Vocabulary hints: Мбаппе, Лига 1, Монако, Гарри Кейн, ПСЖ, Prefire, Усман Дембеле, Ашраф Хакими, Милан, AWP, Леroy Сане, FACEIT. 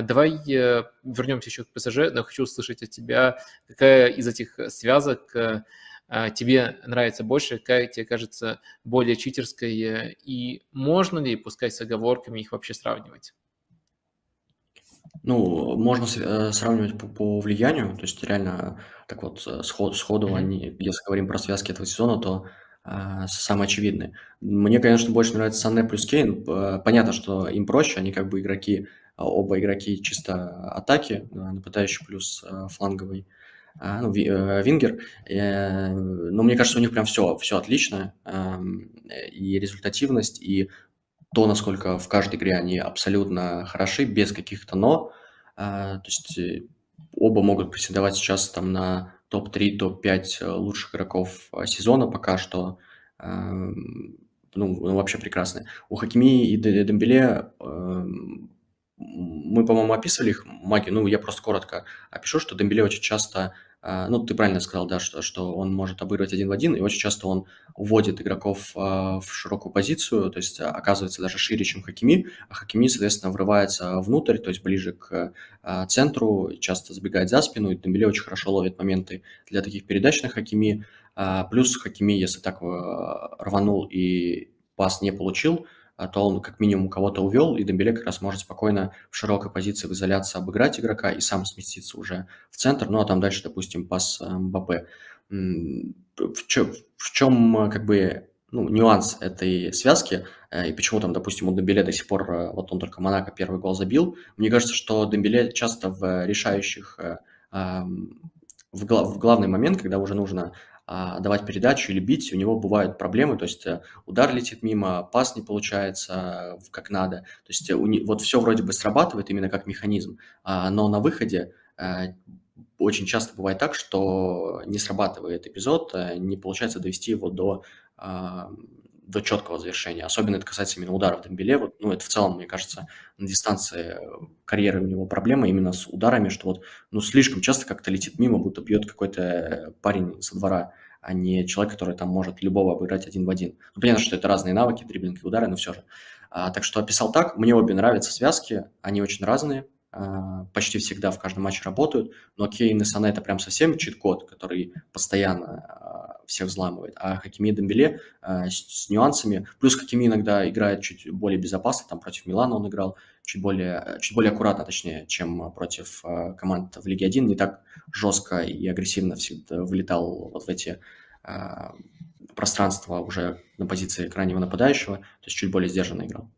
Давай вернемся еще к ПСЖ, но хочу услышать от тебя, какая из этих связок тебе нравится больше, какая тебе кажется более читерской, и можно ли, пускай с оговорками, их вообще сравнивать? Ну, можно сравнивать по влиянию, то есть реально так вот сходу, они, если говорим про связки этого сезона, то самые очевидные. Мне, конечно, больше нравится Сане плюс Кейн. Понятно, что им проще, они как бы игроки, оба игроки чисто атаки, нападающий плюс фланговый вингер. Но мне кажется, у них прям все отлично, и результативность, и то, насколько в каждой игре они абсолютно хороши, без каких-то «но». То есть оба могут претендовать сейчас там на топ-3, топ-5 лучших игроков сезона пока что. Ну, вообще прекрасные. У Хакими и Дембеле мы, по-моему, описывали их магию. Ну, я просто коротко опишу, что Дембеле очень часто... Ну, ты правильно сказал, да, что он может обыгрывать один в один, и очень часто он уводит игроков в широкую позицию, то есть оказывается даже шире, чем Хакими, а Хакими, соответственно, врывается внутрь, то есть ближе к центру, часто забегает за спину, и Дембеле очень хорошо ловит моменты для таких передач на Хакими. Плюс Хакими, если так рванул и пас не получил, то он как минимум кого-то увел, и Дембеле как раз может спокойно в широкой позиции в изоляции обыграть игрока и сам сместиться уже в центр, ну а там дальше, допустим, пас Мбаппе. В чем как бы нюанс этой связки, и почему там, допустим, у Дембеле до сих пор, вот он только Монако первый гол забил, мне кажется, что Дембеле часто в решающих, в главный момент, когда уже нужно давать передачу или бить, у него бывают проблемы, то есть удар летит мимо, пас не получается как надо, то есть вот все вроде бы срабатывает именно как механизм, но на выходе очень часто бывает так, что не срабатывает эпизод, не получается довести его до четкого завершения, особенно это касается именно ударов Дембеле, это в целом, мне кажется, на дистанции карьеры у него проблема именно с ударами, что слишком часто как-то летит мимо, будто бьет какой-то парень со двора, а не человек, который там может любого обыграть один в один. Понятно, что это разные навыки, дриблинг и удары, но все же. Так что описал так, мне обе нравятся связки, они очень разные, почти всегда в каждом матче работают, но Кейн и Сане это прям совсем чит-код, который постоянно всех взламывает, а Хакими и Дембеле с нюансами, плюс Хакими иногда играет чуть более безопасно, там против Милана он играл, чуть более аккуратно, точнее, чем против команд в Лиге 1, не так жестко и агрессивно всегда вылетал вот в эти пространства уже на позиции крайнего нападающего, то есть чуть более сдержанно играл.